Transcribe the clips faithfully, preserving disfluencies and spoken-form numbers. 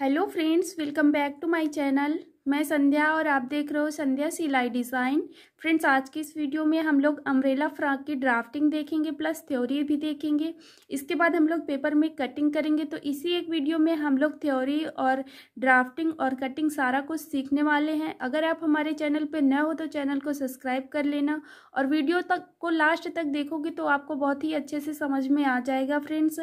Hello friends, welcome back to my channel. मैं संध्या और आप देख रहे हो संध्या सिलाई डिज़ाइन। फ्रेंड्स, आज की इस वीडियो में हम लोग अम्ब्रेला फ्रॉक की ड्राफ्टिंग देखेंगे प्लस थ्योरी भी देखेंगे। इसके बाद हम लोग पेपर में कटिंग करेंगे। तो इसी एक वीडियो में हम लोग थ्योरी और ड्राफ्टिंग और कटिंग सारा कुछ सीखने वाले हैं। अगर आप हमारे चैनल पर न हो तो चैनल को सब्सक्राइब कर लेना और वीडियो तक को लास्ट तक देखोगे तो आपको बहुत ही अच्छे से समझ में आ जाएगा। फ्रेंड्स,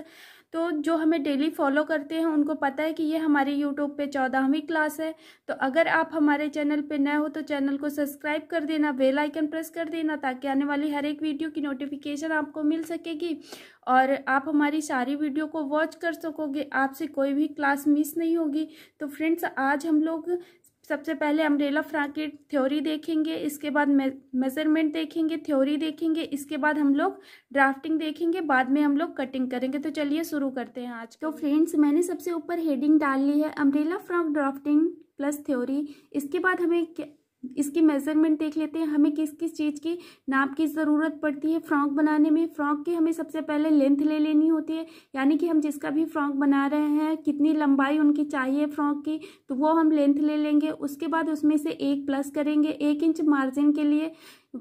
तो जो हमें डेली फॉलो करते हैं उनको पता है कि ये हमारे यूट्यूब पे चौदहवीं क्लास है। तो अगर आप हमारे चैनल पे नए हो तो चैनल को सब्सक्राइब कर देना, बेल आइकन प्रेस कर देना ताकि आने वाली हर एक वीडियो की नोटिफिकेशन आपको मिल सकेगी और आप हमारी सारी वीडियो को वॉच कर सकोगे, आपसे कोई भी क्लास मिस नहीं होगी। तो फ्रेंड्स, आज हम लोग सबसे पहले अम्ब्रेला फ्रॉक की थ्योरी देखेंगे, इसके बाद मेजरमेंट देखेंगे, थ्योरी देखेंगे, इसके बाद हम लोग ड्राफ्टिंग देखेंगे, बाद में हम लोग कटिंग करेंगे। तो चलिए शुरू करते हैं आज। तो फ्रेंड्स, मैंने सबसे ऊपर हेडिंग डाल ली है umbrella frock drafting plus theory. इसके बाद हमें इसकी मेजरमेंट देख लेते हैं, हमें किस किस चीज़ की नाप की ज़रूरत पड़ती है फ्रॉक बनाने में। फ्रॉक की हमें सबसे पहले लेंथ ले लेनी होती है, यानी कि हम जिसका भी फ्रॉक बना रहे हैं कितनी लंबाई उनकी चाहिए फ्रॉक की, तो वो हम लेंथ ले लेंगे। उसके बाद उसमें से एक प्लस करेंगे, एक इंच मार्जिन के लिए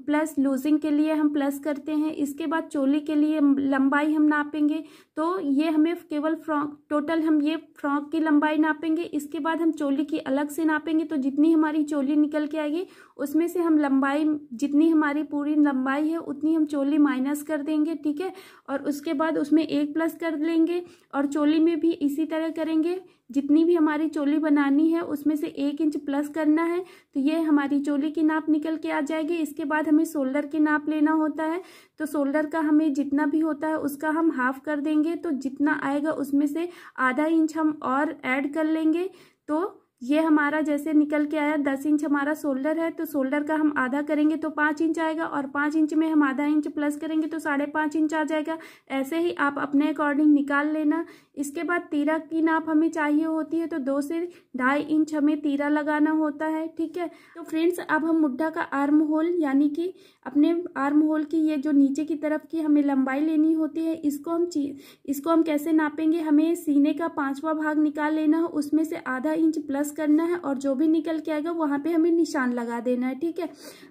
प्लस लूजिंग के लिए हम प्लस करते हैं। इसके बाद चोली के लिए लंबाई हम नापेंगे, तो ये हमें केवल फ्रॉक टोटल हम ये फ्रॉक की लंबाई नापेंगे। इसके बाद हम चोली की अलग से नापेंगे, तो जितनी हमारी चोली निकल के आएगी उसमें से हम लंबाई, जितनी हमारी पूरी लंबाई है उतनी हम चोली माइनस कर देंगे, ठीक है। और उसके बाद उसमें एक प्लस कर लेंगे और चोली में भी इसी तरह करेंगे, जितनी भी हमारी चोली बनानी है उसमें से एक इंच प्लस करना है, तो ये हमारी चोली की नाप निकल के आ जाएगी। इसके बाद हमें शोल्डर की नाप लेना होता है, तो शोल्डर का हमें जितना भी होता है उसका हम हाफ कर देंगे, तो जितना आएगा उसमें से आधा इंच हम और ऐड कर लेंगे। तो ये हमारा जैसे निकल के आया दस इंच हमारा शोल्डर है, तो शोल्डर का हम आधा करेंगे तो पाँच इंच आएगा और पाँच इंच में हम आधा इंच प्लस करेंगे तो साढ़े पाँच इंच आ जाएगा। ऐसे ही आप अपने अकॉर्डिंग निकाल लेना। इसके बाद तीरा की नाप हमें चाहिए होती है, तो दो से ढाई इंच हमें तीरा लगाना होता है, ठीक है। तो फ्रेंड्स, अब हम मुड्ढा का आर्म होल यानी कि अपने आर्म होल की ये जो नीचे की तरफ की हमें लंबाई लेनी होती है, इसको हम इसको हम कैसे नापेंगे, हमें सीने का पाँचवा भाग निकाल लेना है, उसमें से आधा इंच प्लस करना है और जो भी निकल के आएगा वहाँ पे हमें निशान लगा देना है, ठीक है।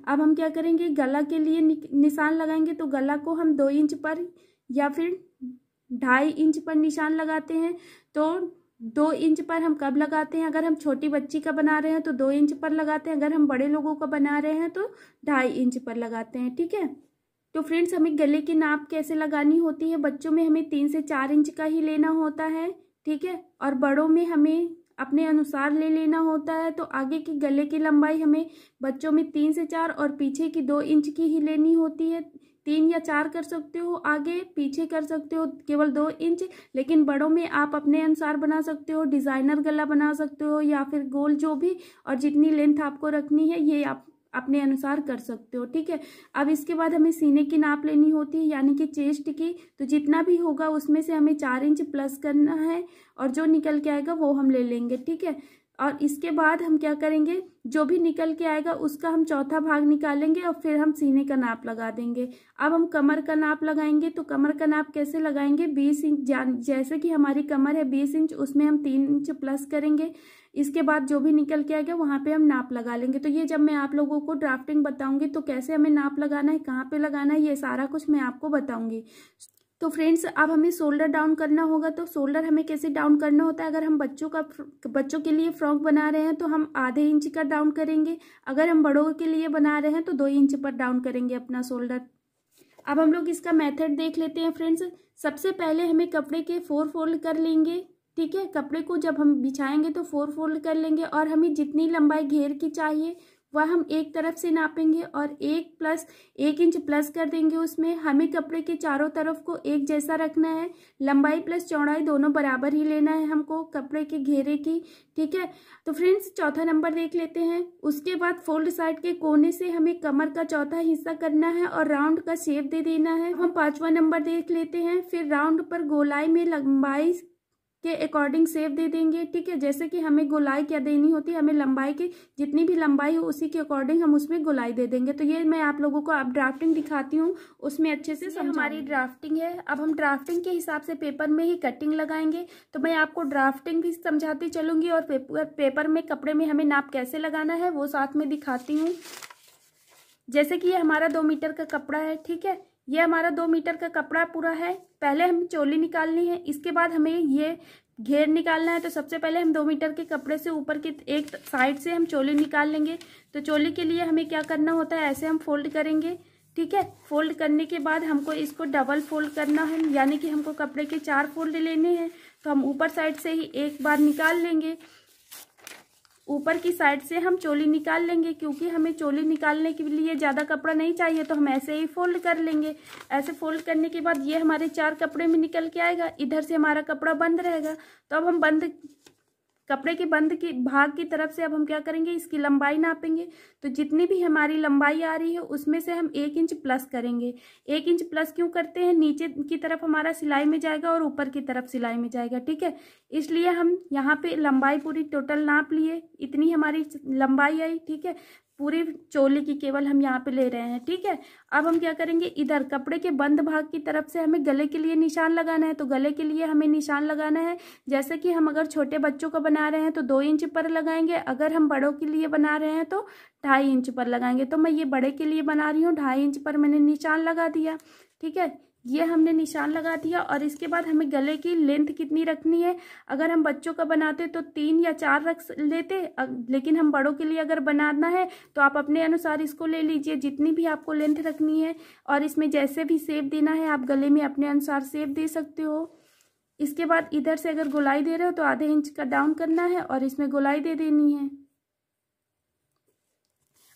अब हम क्या करेंगे, गला के लिए निशान लगाएंगे, तो गला को हम दो इंच पर या फिर ढाई इंच पर निशान लगाते हैं। तो दो इंच पर हम कब लगाते हैं, अगर हम छोटी बच्ची का बना रहे हैं तो दो इंच पर लगाते हैं, अगर हम बड़े लोगों का बना रहे हैं तो ढाई इंच पर लगाते हैं, ठीक है। तो फ्रेंड्स, हमें गले की नाप कैसे लगानी होती है, बच्चों में हमें तीन से चार इंच का ही लेना होता है, ठीक है, और बड़ों में हमें अपने अनुसार ले लेना होता है। तो आगे की गले की लंबाई हमें बच्चों में तीन से चार और पीछे की दो इंच की ही लेनी होती है, तीन या चार कर सकते हो, आगे पीछे कर सकते हो केवल दो इंच। लेकिन बड़ों में आप अपने अनुसार बना सकते हो, डिज़ाइनर गला बना सकते हो या फिर गोल, जो भी, और जितनी लेंथ आपको रखनी है ये आप अपने अनुसार कर सकते हो, ठीक है। अब इसके बाद हमें सीने की नाप लेनी होती है यानी कि चेस्ट की, तो जितना भी होगा उसमें से हमें चार इंच प्लस करना है और जो निकल के आएगा वो हम ले लेंगे, ठीक है। और इसके बाद हम क्या करेंगे, जो भी निकल के आएगा उसका हम चौथा भाग निकालेंगे और फिर हम सीने का नाप लगा देंगे। अब हम कमर का नाप लगाएंगे, तो कमर का नाप कैसे लगाएंगे, बीस इंच, जैसे कि हमारी कमर है बीस इंच, उसमें हम तीन इंच प्लस करेंगे। इसके बाद जो भी निकल के आएगा वहाँ पे हम नाप लगा लेंगे। तो ये जब मैं आप लोगों को ड्राफ्टिंग बताऊँगी तो कैसे हमें नाप लगाना है, कहाँ पर लगाना है, ये सारा कुछ मैं आपको बताऊँगी। तो फ्रेंड्स, अब हमें शोल्डर डाउन करना होगा, तो शोल्डर हमें कैसे डाउन करना होता है, अगर हम बच्चों का बच्चों के लिए फ्रॉक बना रहे हैं तो हम आधे इंच का डाउन करेंगे, अगर हम बड़ों के लिए बना रहे हैं तो दो इंच पर डाउन करेंगे अपना शोल्डर। अब हम लोग इसका मेथड देख लेते हैं। फ्रेंड्स, सबसे पहले हमें कपड़े के फोर फोल्ड कर लेंगे, ठीक है। कपड़े को जब हम बिछाएंगे तो फोर फोल्ड कर लेंगे और हमें जितनी लंबाई घेर की चाहिए वह हम एक तरफ से नापेंगे और एक प्लस एक इंच प्लस कर देंगे। उसमें हमें कपड़े के चारों तरफ को एक जैसा रखना है, लंबाई प्लस चौड़ाई दोनों बराबर ही लेना है हमको कपड़े के घेरे की, ठीक है। तो फ्रेंड्स, चौथा नंबर देख लेते हैं। उसके बाद फोल्ड साइड के कोने से हमें कमर का चौथा हिस्सा करना है और राउंड का शेप दे देना है। हम पाँचवा नंबर देख लेते हैं। फिर राउंड पर गोलाई में लंबाई के अकॉर्डिंग शेप दे देंगे। ठीक है, जैसे कि हमें गोलाई क्या देनी होती है, हमें लंबाई की जितनी भी लंबाई हो उसी के अकॉर्डिंग हम उसमें गोलाई दे देंगे। तो ये मैं आप लोगों को अब ड्राफ्टिंग दिखाती हूँ, उसमें अच्छे से हमारी ड्राफ्टिंग है। अब हम ड्राफ्टिंग के हिसाब से पेपर में ही कटिंग लगाएंगे, तो मैं आपको ड्राफ्टिंग भी समझाती चलूँगी और पेपर पेपर में कपड़े में हमें नाप कैसे लगाना है वो साथ में दिखाती हूँ। जैसे कि ये हमारा दो मीटर का कपड़ा है, ठीक है, ये हमारा दो मीटर का कपड़ा पूरा है। पहले हमें चोली निकालनी है, इसके बाद हमें ये घेर निकालना है। तो सबसे पहले हम दो मीटर के कपड़े से ऊपर के एक साइड से हम चोली निकाल लेंगे। तो चोली के लिए हमें क्या करना होता है, ऐसे हम फोल्ड करेंगे। ठीक है, फोल्ड करने के बाद हमको इसको डबल फोल्ड करना है, यानी कि हमको कपड़े के चार फोल्ड लेने हैं। तो हम ऊपर साइड से ही एक बार निकाल लेंगे, ऊपर की साइड से हम चोली निकाल लेंगे। क्योंकि हमें चोली निकालने के लिए ज़्यादा कपड़ा नहीं चाहिए, तो हम ऐसे ही फोल्ड कर लेंगे। ऐसे फोल्ड करने के बाद ये हमारे चार कपड़े में निकल के आएगा, इधर से हमारा कपड़ा बंद रहेगा। तो अब हम बंद कपड़े के बंद की भाग की तरफ से अब हम क्या करेंगे, इसकी लंबाई नापेंगे। तो जितनी भी हमारी लंबाई आ रही है उसमें से हम एक इंच प्लस करेंगे। एक इंच प्लस क्यों करते हैं, नीचे की तरफ हमारा सिलाई में जाएगा और ऊपर की तरफ सिलाई में जाएगा। ठीक है, इसलिए हम यहाँ पे लंबाई पूरी टोटल नाप लिए, इतनी हमारी लंबाई आई। ठीक है, पूरी चोली की केवल हम यहाँ पे ले रहे हैं। ठीक है, अब हम क्या करेंगे, इधर कपड़े के बंद भाग की तरफ से हमें गले के लिए निशान लगाना है। तो गले के लिए हमें निशान लगाना है, जैसे कि हम अगर छोटे बच्चों का बना रहे हैं तो दो इंच पर लगाएंगे, अगर हम बड़ों के लिए बना रहे हैं तो ढाई इंच पर लगाएंगे। तो मैं ये बड़े के लिए बना रही हूँ, ढाई इंच पर मैंने निशान लगा दिया। ठीक है, ये हमने निशान लगा दिया। और इसके बाद हमें गले की लेंथ कितनी रखनी है, अगर हम बच्चों का बनाते तो तीन या चार रख लेते, लेकिन हम बड़ों के लिए अगर बनाना है तो आप अपने अनुसार इसको ले लीजिए, जितनी भी आपको लेंथ रखनी है। और इसमें जैसे भी शेप देना है आप गले में अपने अनुसार शेप दे सकते हो। इसके बाद इधर से अगर गोलाई दे रहे हो तो आधे इंच का डाउन करना है और इसमें गोलाई दे देनी है।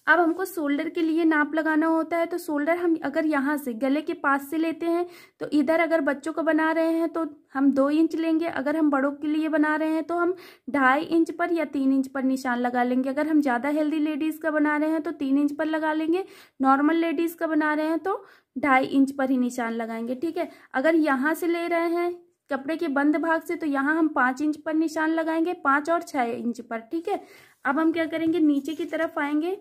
अब हमको शोल्डर के लिए नाप लगाना होता है। तो शोल्डर हम अगर यहाँ से गले के पास से लेते हैं तो इधर अगर बच्चों को बना रहे हैं तो हम दो इंच लेंगे, अगर हम बड़ों के लिए बना रहे हैं तो हम ढाई इंच पर या तीन इंच पर निशान लगा लेंगे। अगर हम ज़्यादा हेल्दी लेडीज़ का बना रहे हैं तो तीन इंच पर लगा लेंगे, नॉर्मल लेडीज़ का बना रहे हैं तो ढाई इंच पर ही निशान लगाएंगे। ठीक है, अगर यहाँ से ले रहे हैं कपड़े के बंद भाग से तो यहाँ हम पाँच इंच पर निशान लगाएंगे, पाँच और छः इंच पर। ठीक है, अब हम क्या करेंगे, नीचे की तरफ आएंगे।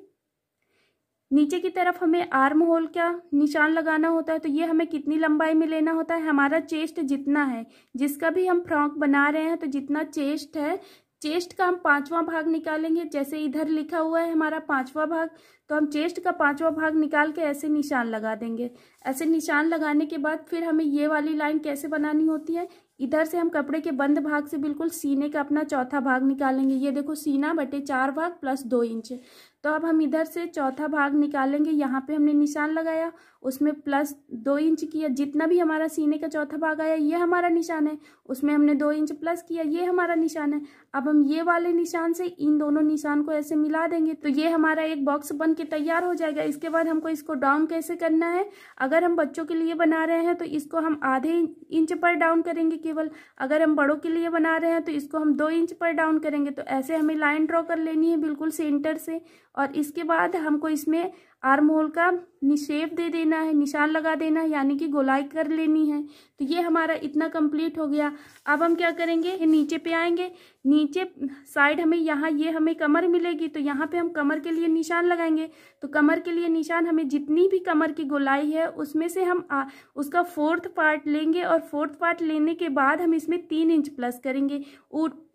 नीचे की तरफ हमें आर्म होल का निशान लगाना होता है। तो ये हमें कितनी लंबाई में लेना होता है, हमारा चेस्ट जितना है, जिसका भी हम फ्रॉक बना रहे हैं तो जितना चेस्ट है, चेस्ट का हम पांचवां भाग निकालेंगे। जैसे इधर लिखा हुआ है हमारा पांचवां भाग, तो हम चेस्ट का पांचवां भाग निकाल के ऐसे निशान लगा देंगे। ऐसे निशान लगाने के बाद फिर हमें ये वाली लाइन कैसे बनानी होती है, इधर से हम कपड़े के बंद भाग से बिल्कुल सीने का अपना चौथा भाग निकालेंगे। ये देखो, सीना बटे चार भाग प्लस दो इंच। तो अब हम इधर से चौथा भाग निकालेंगे, यहाँ पे हमने निशान लगाया, उसमें प्लस दो इंच किया, जितना भी हमारा सीने का चौथा भाग आया ये हमारा निशान है, उसमें हमने दो इंच प्लस किया, ये हमारा निशान है। अब हम ये वाले निशान से इन दोनों निशान को ऐसे मिला देंगे, तो ये हमारा एक बॉक्स बन के तैयार हो जाएगा। इसके बाद हमको इसको डाउन कैसे करना है, अगर हम बच्चों के लिए बना रहे हैं तो इसको हम आधे इंच पर डाउन करेंगे केवल, अगर हम बड़ों के लिए बना रहे हैं तो इसको हम दो इंच पर डाउन करेंगे। तो ऐसे हमें लाइन ड्रॉ कर लेनी है बिल्कुल सेंटर से। और इसके बाद हमको इसमें आर्म होल का शेप दे देना है, निशान लगा देना है, यानी कि गोलाई कर लेनी है। तो ये हमारा इतना कंप्लीट हो गया। अब हम क्या करेंगे, नीचे पे आएंगे, नीचे साइड हमें यहाँ ये हमें कमर मिलेगी, तो यहाँ पे हम कमर के लिए निशान लगाएंगे। तो कमर के लिए निशान हमें जितनी भी कमर की गोलाई है उसमें से हम आ, उसका फोर्थ पार्ट लेंगे और फोर्थ पार्ट लेने के बाद हम इसमें तीन इंच प्लस करेंगे।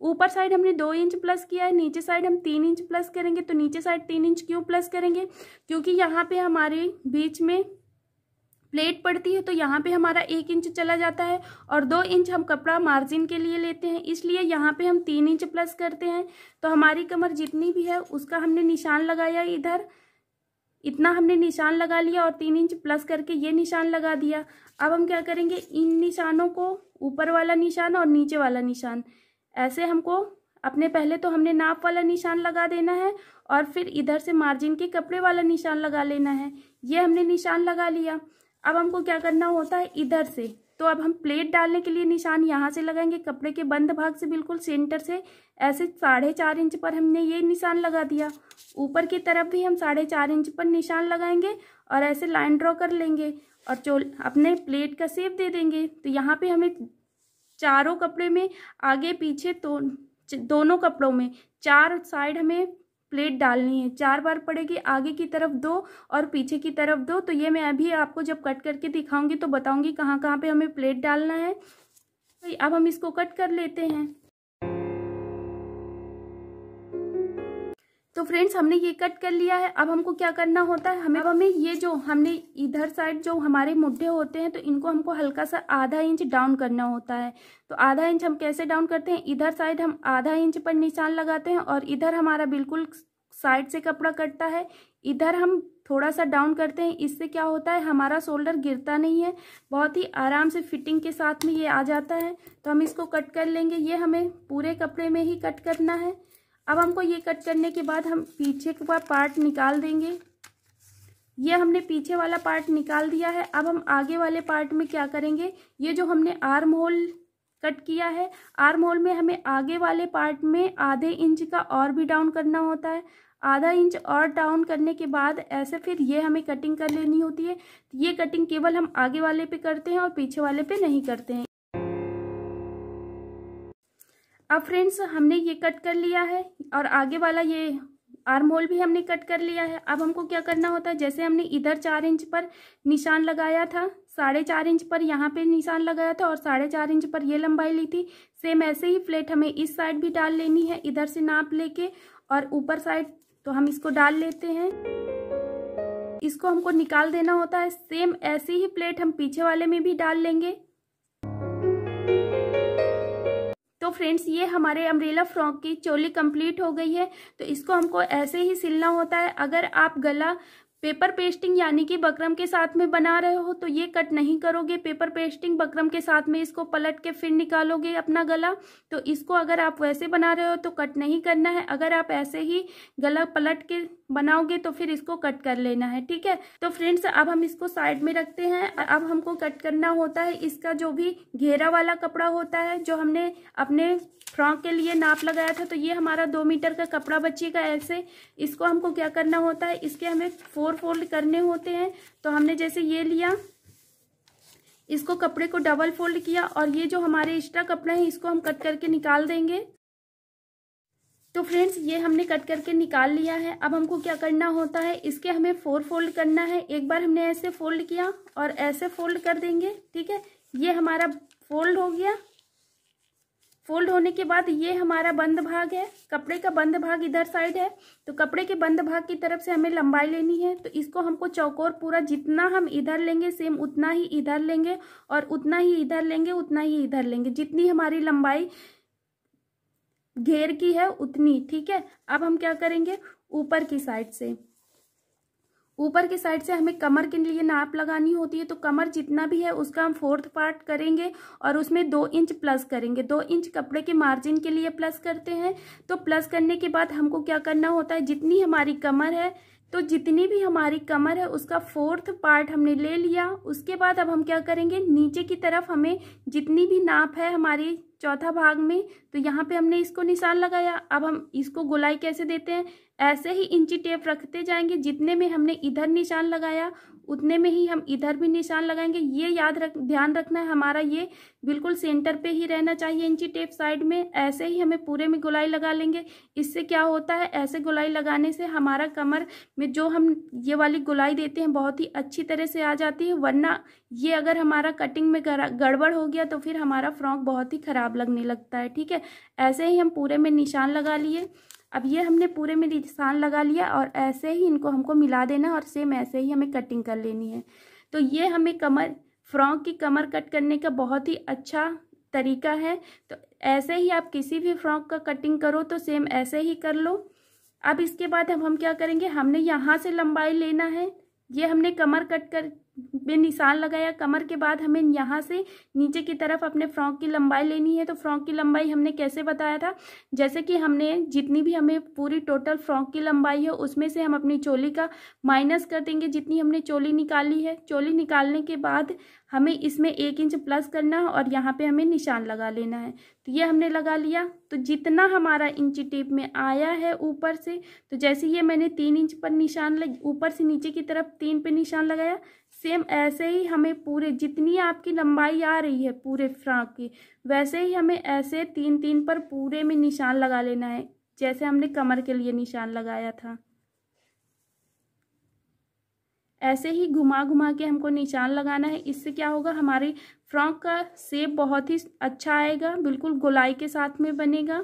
ऊपर साइड हमने दो इंच प्लस किया है, नीचे साइड हम तीन इंच प्लस करेंगे। तो नीचे साइड तीन इंच क्यों प्लस करेंगे, क्योंकि यहाँ पे हमारे बीच में प्लेट पड़ती है, तो यहाँ पे हमारा एक इंच चला जाता है और दो इंच हम कपड़ा मार्जिन के लिए लेते हैं, इसलिए यहाँ पे हम तीन इंच प्लस करते हैं। तो हमारी कमर जितनी भी है उसका हमने निशान लगाया, इधर इतना हमने निशान लगा लिया और तीन इंच प्लस करके ये निशान लगा दिया। अब हम क्या करेंगे, इन निशानों को, ऊपर वाला निशान और नीचे वाला निशान, ऐसे हमको अपने पहले तो हमने नाप वाला निशान लगा देना है और फिर इधर से मार्जिन के कपड़े वाला निशान लगा लेना है। ये हमने निशान लगा लिया। अब हमको क्या करना होता है, इधर से, तो अब हम प्लेट डालने के लिए निशान यहाँ से लगाएंगे, कपड़े के बंद भाग से बिल्कुल सेंटर से ऐसे साढ़े चार इंच पर हमने ये निशान लगा दिया। ऊपर की तरफ भी हम साढ़े चार इंच पर निशान लगाएंगे और ऐसे लाइन ड्रॉ कर लेंगे और चोल अपने प्लेट का शेप दे देंगे। तो यहाँ पर हमें चारों कपड़े में आगे पीछे तो दोनों कपड़ों में चार साइड हमें प्लेट डालनी है, चार बार पड़ेगी, आगे की तरफ दो और पीछे की तरफ दो। तो ये मैं अभी आपको जब कट करके दिखाऊंगी तो बताऊंगी कहाँ कहाँ पे हमें प्लेट डालना है। तो अब हम इसको कट कर लेते हैं। तो फ्रेंड्स हमने ये कट कर लिया है। अब हमको क्या करना होता है, हमें अब हमें ये जो हमने इधर साइड जो हमारे मुड्ढे होते हैं तो इनको हमको हल्का सा आधा इंच डाउन करना होता है। तो आधा इंच हम कैसे डाउन करते हैं, इधर साइड हम आधा इंच पर निशान लगाते हैं और इधर हमारा बिल्कुल साइड से कपड़ा कटता है, इधर हम थोड़ा सा डाउन करते हैं। इससे क्या होता है, हमारा शोल्डर गिरता नहीं है, बहुत ही आराम से फिटिंग के साथ में ये आ जाता है। तो हम इसको कट कर लेंगे। ये हमें पूरे कपड़े में ही कट करना है। अब हमको ये कट करने के बाद हम पीछे का पार्ट निकाल देंगे। ये हमने पीछे वाला पार्ट निकाल दिया है। अब हम आगे वाले पार्ट में क्या करेंगे, ये जो हमने आर्म होल कट किया है, आर्म होल में हमें आगे वाले पार्ट में आधे इंच का और भी डाउन करना होता है। आधा इंच और डाउन करने के बाद ऐसे फिर ये हमें कटिंग कर लेनी होती है। ये कटिंग केवल हम आगे वाले पे करते हैं और पीछे वाले पे नहीं करते हैं। अब फ्रेंड्स हमने ये कट कर लिया है और आगे वाला ये आर्म होल भी हमने कट कर लिया है। अब हमको क्या करना होता है, जैसे हमने इधर चार इंच पर निशान लगाया था, साढ़े चार इंच पर यहाँ पे निशान लगाया था और साढ़े चार इंच पर ये लंबाई ली थी, सेम ऐसे ही प्लेट हमें इस साइड भी डाल लेनी है, इधर से नाप लेके और ऊपर साइड। तो हम इसको डाल लेते हैं, इसको हमको निकाल देना होता है। सेम ऐसी ही प्लेट हम पीछे वाले में भी डाल लेंगे। तो फ्रेंड्स ये हमारे अम्ब्रेला फ्रॉक की चोली कंप्लीट हो गई है। तो इसको हमको ऐसे ही सिलना होता है। अगर आप गला पेपर पेस्टिंग यानी कि बकरम के साथ में बना रहे हो तो ये कट नहीं करोगे, पेपर पेस्टिंग बकरम के साथ में इसको पलट के फिर निकालोगे अपना गला। तो इसको अगर आप वैसे बना रहे हो तो कट नहीं करना है। अगर आप ऐसे ही गला पलट के बनाओगे तो फिर इसको कट कर लेना है, ठीक है। तो फ्रेंड्स अब हम इसको साइड में रखते हैं। अब हमको कट करना होता है इसका जो भी घेरा वाला कपड़ा होता है, जो हमने अपने फ्रॉक के लिए नाप लगाया था। तो ये हमारा दो मीटर का कपड़ा बचेगा ऐसे। इसको हमको क्या करना होता है, इसके हमें फोर फोल्ड करने होते हैं। तो हमने जैसे ये लिया, इसको कपड़े को डबल फोल्ड किया और ये जो हमारे एक्स्ट्रा कपड़ा है इसको हम कट करके निकाल देंगे। तो फ्रेंड्स ये हमने कट करके निकाल लिया है। अब हमको क्या करना होता है, इसके हमें फोर फोल्ड करना है। एक बार हमने ऐसे फोल्ड किया और ऐसे फोल्ड कर देंगे, ठीक है। ये हमारा फोल्ड हो गया। फोल्ड होने के बाद ये हमारा बंद भाग है, कपड़े का बंद भाग इधर साइड है। तो कपड़े के बंद भाग की तरफ से हमें लंबाई लेनी है। तो इसको हमको चौकोर पूरा जितना हम इधर लेंगे सेम उतना ही इधर लेंगे और उतना ही इधर लेंगे, उतना ही इधर लेंगे, जितनी हमारी लंबाई घेर की है उतनी, ठीक है। अब हम क्या करेंगे, ऊपर की साइड से, ऊपर की साइड से हमें कमर के लिए नाप लगानी होती है। तो कमर जितना भी है उसका हम फोर्थ पार्ट करेंगे और उसमें दो इंच प्लस करेंगे। दो इंच कपड़े के मार्जिन के लिए प्लस करते हैं। तो प्लस करने के बाद हमको क्या करना होता है, जितनी हमारी कमर है, तो जितनी भी हमारी कमर है उसका फोर्थ पार्ट हमने ले लिया। उसके बाद अब हम क्या करेंगे, नीचे की तरफ हमें जितनी भी नाप है हमारी चौथा भाग में, तो यहाँ पे हमने इसको निशान लगाया। अब हम इसको गोलाई कैसे देते हैं, ऐसे ही इंची टेप रखते जाएंगे। जितने में हमने इधर निशान लगाया उतने में ही हम इधर भी निशान लगाएंगे। ये याद रख ध्यान रखना है, हमारा ये बिल्कुल सेंटर पे ही रहना चाहिए इंची टेप। साइड में ऐसे ही हमें पूरे में गोलाई लगा लेंगे। इससे क्या होता है, ऐसे गोलाई लगाने से हमारा कमर में जो हम ये वाली गोलाई देते हैं बहुत ही अच्छी तरह से आ जाती है। वरना ये अगर हमारा कटिंग में गड़बड़ हो गया तो फिर हमारा फ्रॉक बहुत ही खराब लगने लगता है, ठीक है। ऐसे ही हम पूरे में निशान लगा लिए। अब ये हमने पूरे में निशान लगा लिया और ऐसे ही इनको हमको मिला देना और सेम ऐसे ही हमें कटिंग कर लेनी है। तो ये हमें कमर फ्रॉक की कमर कट करने का बहुत ही अच्छा तरीका है। तो ऐसे ही आप किसी भी फ्रॉक का कटिंग करो तो सेम ऐसे ही कर लो। अब इसके बाद अब हम क्या करेंगे, हमने यहाँ से लंबाई लेना है। ये हमने कमर कट कर में निशान लगाया, कमर के बाद हमें यहाँ से नीचे की तरफ अपने फ्रॉक की लंबाई लेनी है। तो फ्रॉक की लंबाई हमने कैसे बताया था, जैसे कि हमने जितनी भी हमें पूरी टोटल फ्रॉक की लंबाई है उसमें से हम अपनी चोली का माइनस कर देंगे, जितनी हमने चोली निकाली है। चोली निकालने के बाद हमें इसमें एक इंच प्लस करना है और यहाँ पे हमें निशान लगा लेना है। तो ये हमने लगा लिया। तो जितना हमारा इंची टेप में आया है ऊपर से, तो जैसे ये मैंने तीन इंच पर निशान लग ऊपर से नीचे की तरफ तीन पे निशान लगाया, सेम ऐसे ही हमें पूरे जितनी आपकी लंबाई आ रही है पूरे फ्रॉक की वैसे ही हमें ऐसे तीन तीन पर पूरे में निशान लगा लेना है, जैसे हमने कमर के लिए निशान लगाया था। ऐसे ही घुमा घुमा के हमको निशान लगाना है। इससे क्या होगा, हमारी फ्रॉक का शेप बहुत ही अच्छा आएगा, बिल्कुल गोलाई के साथ में बनेगा।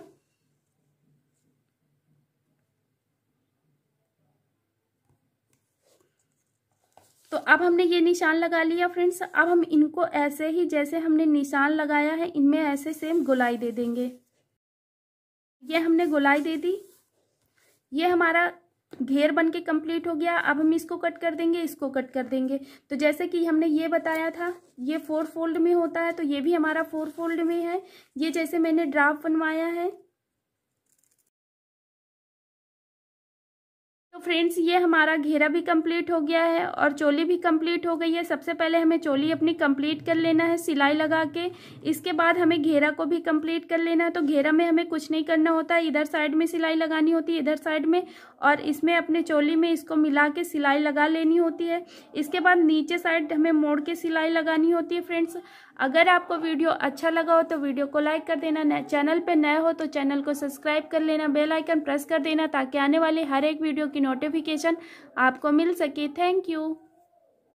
तो अब हमने ये निशान लगा लिया फ्रेंड्स। अब हम इनको ऐसे ही जैसे हमने निशान लगाया है इनमें ऐसे सेम गोलाई दे देंगे। ये हमने गोलाई दे दी, ये हमारा घेर बन के कम्प्लीट हो गया। अब हम इसको कट कर देंगे, इसको कट कर देंगे। तो जैसे कि हमने ये बताया था ये फोर फोल्ड में होता है, तो ये भी हमारा फोर फोल्ड में है। ये जैसे मैंने ड्राफ्ट बनवाया है। तो फ्रेंड्स ये हमारा घेरा भी कंप्लीट हो गया है और चोली भी कंप्लीट हो गई है। सबसे पहले हमें चोली अपनी कंप्लीट कर लेना है सिलाई लगा के, इसके बाद हमें घेरा को भी कंप्लीट कर लेना है। तो घेरा में हमें कुछ नहीं करना होता, इधर साइड में सिलाई लगानी होती है इधर साइड में, और इसमें अपने चोली में इसको मिला के सिलाई लगा लेनी होती है। इसके बाद नीचे साइड हमें मोड़ के सिलाई लगानी होती है। फ्रेंड्स अगर आपको वीडियो अच्छा लगा हो तो वीडियो को लाइक कर देना, चैनल पे नए हो तो चैनल को सब्सक्राइब कर लेना, बेल आइकन प्रेस कर देना ताकि आने वाले हर एक वीडियो की नोटिफिकेशन आपको मिल सके। Thank you.